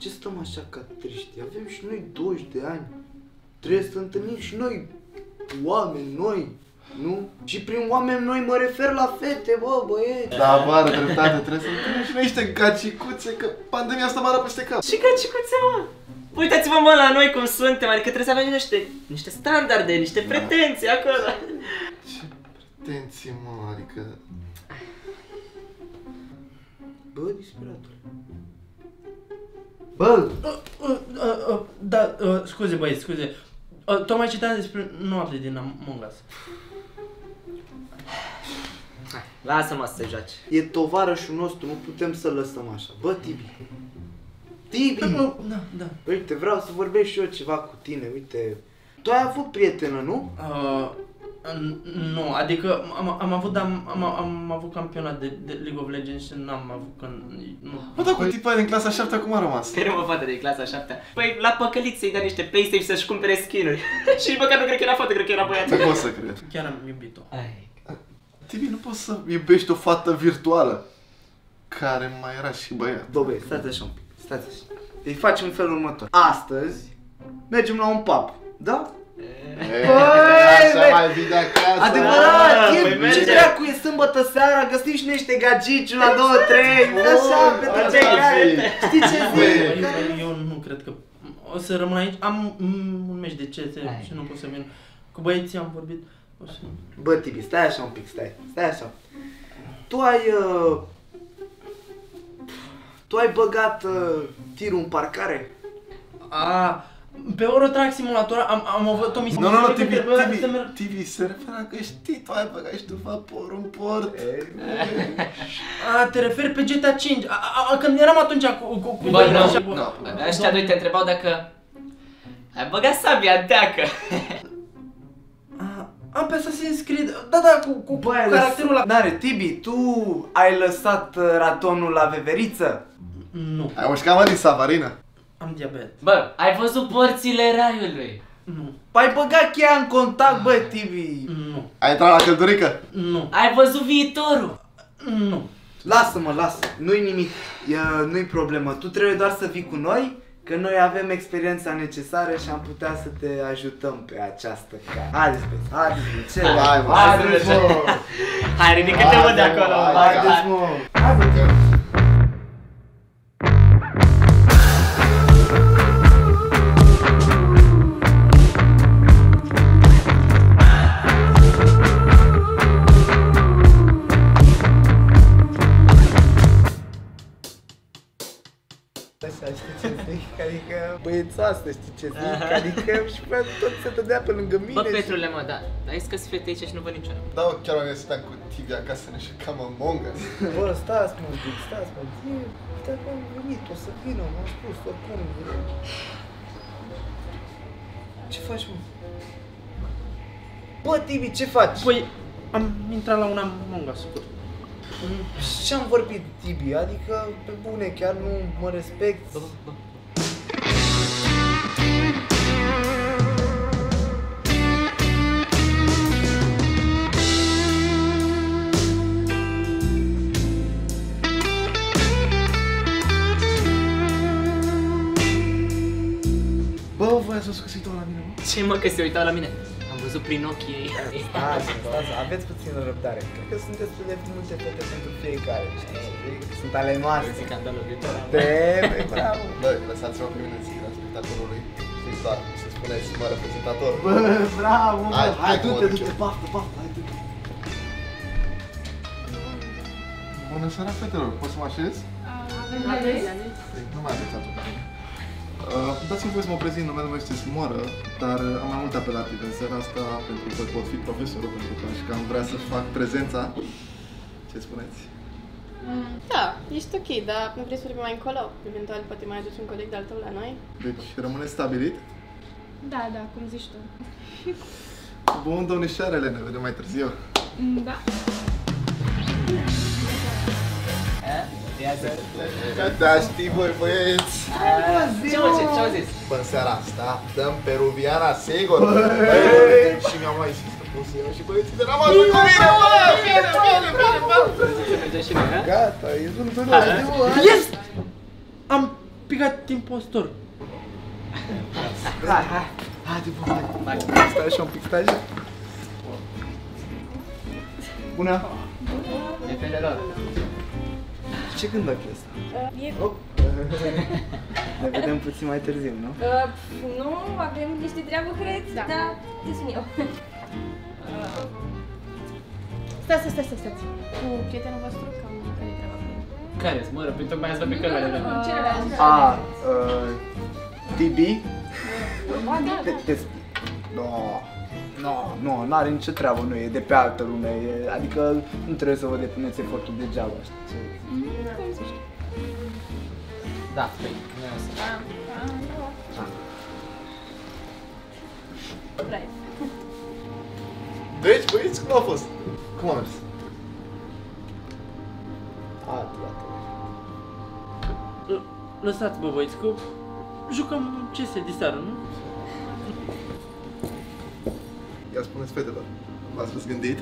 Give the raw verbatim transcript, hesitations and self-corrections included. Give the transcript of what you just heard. ce stăm așa ca triști? Avem și noi douăzeci de ani. Trebuie să întâlnim și noi oameni noi, nu? Și prin oameni noi mă refer la fete, bă, băieți. Da, mare dreptate, trebuie să întâlnim și noi niște gacicuțe, că pandemia asta mă arată peste cap. Și gacicuțe, mă! Uitați-vă, mă, la noi cum suntem, adică trebuie să avem niște, niște standarde, niște pretenții acolo. Ce pretenții, mă, adică... Bă, disperator. Bă! Da, scuze, băieți, scuze. Tocmai citeam despre noapte din Among Us. Hai, lasă-mă să te joace. E tovarășul nostru, nu putem să-l lăsăm așa. Bă, Tibi! Tibi! Da, da. Uite, vreau să vorbesc și eu ceva cu tine, uite. Tu ai avut prietenă, nu? Nu, adică am avut, dar am avut campionat de League of Legends și n-am avut când... Mă, da, cu tipa din clasa șaptea cum a rămas? Pe rămă fata din clasa șaptea. Păi l-a păcălit să-i dea niște PlayStation să-și cumpere skin-uri. Și măcar nu cred că era fată, cred că era băiat. Nu pot să cred. Chiar am iubit-o. Tibi, nu poți să iubești o fată virtuală care mai era și băiat. Bă, băi, stați așa un pic. Stați așa. Deci facem în felul următor. Astăzi mergem la un pub, da? Băi, mai vii de acasă. Adevărat, ce dracu e sâmbătă seara, găsim și niște gagiciu la două trei, așa, pentru cei care, știi ce zic? Eu nu cred că o să rămân aici, am un meci de C S și nu pot să merg, cu băieții am vorbit. Bă, Tibi, stai așa un pic, stai, stai așa. Tu ai, tu ai băgat tirul în parcare? A. Pe Eurotrack Simulator am, am avut o misie... Nu, nu, nu, Tibi, Tibi, se referă că știi, tu ai băgat și tu vaporul în port. A, te referi pe GTA cinci, când eram atunci cu... Bă, nu, ăștia doi te întrebau dacă... Ai băgat sabia în teacă. Am pe Assassin's Creed, da, da, cu caracterul ăla... N-are, Tibi, tu ai lăsat ratonul la veveriță? Nu. Ai mușcat, mă, din savarină? Am diabet. Bă, ai văzut părțile raiului? Nu. Ai băgat cheia în contact, bă, Tibi? Nu. Ai intrat la căldurică? Nu. Ai văzut viitorul? Nu. Lasă-mă, lasă. Nu-i nimic. Nu-i problemă. Tu trebuie doar să vii cu noi, că noi avem experiența necesară și am putea să te ajutăm pe această cale. Haideți, bă, haideți, ce? Hai, bă, haideți, mă! Hai, ridică-te, mă, de acolo. Haideți, mă! Haideți, mă! Asta, știi ce zic? Adică și pe tot se dădea pe lângă mine. Bă, Petrule, mă, da, dar ai zis că-s fete aici și nu văd niciodată. Da, chiar am venit să stăm cu Tibi acasă, ne jucam Among Us. Bă, stați, mă, stați, mă, uite că am venit, o să vină, m-am spus, oricum. Ce faci, mă? Bă, Tibi, ce faci? Păi, am intrat la un Among Us, scurt. Ce-am vorbit, Tibi? Adică, pe bune, chiar nu mă respecti? Că se uitau la mine, mă? Ce, mă, că se uitau la mine? Am văzut prin ochii ei. Stați, stați, aveți puțină răbdare. Cred că sunt destul de multe fete pentru fiecare, știi? Sunt ale noastre. Sunt scandalul viitor. Băi, bravo! Băi, lăsați-mă pe mine în ziua spectatorului. Știți doar, să spuneți, mă, reprezentator. Bă, bravo, mă! Hai, du-te, du-te, baftă, baftă, hai, du-te! Bună seara, fetelor! Poți să mă așez? Aveți? Nu mai aveți atunci. Dați-mi voi să mă prezint, numele meu este Smoră, dar am mai multe apelative în seara asta pentru că pot fi profesorul, pentru că și că am vrea să fac prezența. Ce spuneți? Da, ești ok, dar nu vrei să vorbim mai încolo? Eventual poate mai aduci un coleg de-al tău la noi. Deci rămâne stabilit? Da, da, cum zici tu. Bun, domnișoarele, ne vedem mai târziu. Da. Da, știi voi, băieți! Ce-au zis? Bă, în seara asta dăm peruviana, sigur! Și mi-au mai zis că pun să iau și băieții de la masă cu mine, bă! Bine, bine, bine, bă! Gata, ești un felul, știu, hai! Yes! Am picat impostor. Hai, hai, hai, hai, stai așa un pic, stai așa. Bună! E pe de lor. Ce gând ai chestia asta? E... Oh. Ne vedem puțin mai târziu, nu? Uh, nu, avem niște treabă, cred, da. Dar te sun eu. Uh. Stai, stai, stai, stai. Cu prietenul vostru, cam care-i treaba cu el? Care-s, mă, rău, tocmai ați dat pe călare. Celălalt. A, T B? Ba, da. No, no, no, n-are nicio treabă, nu, e de pe altă lume. Adică nu trebuie să vă depuneți efortul degeaba, știi? Da, stai. Deci, băieți, cum a fost? Cum a mers? Lăsați-mă, băieți, că jucăm ce se diseară, nu? Ia spuneți fetelor, v-ați gândit?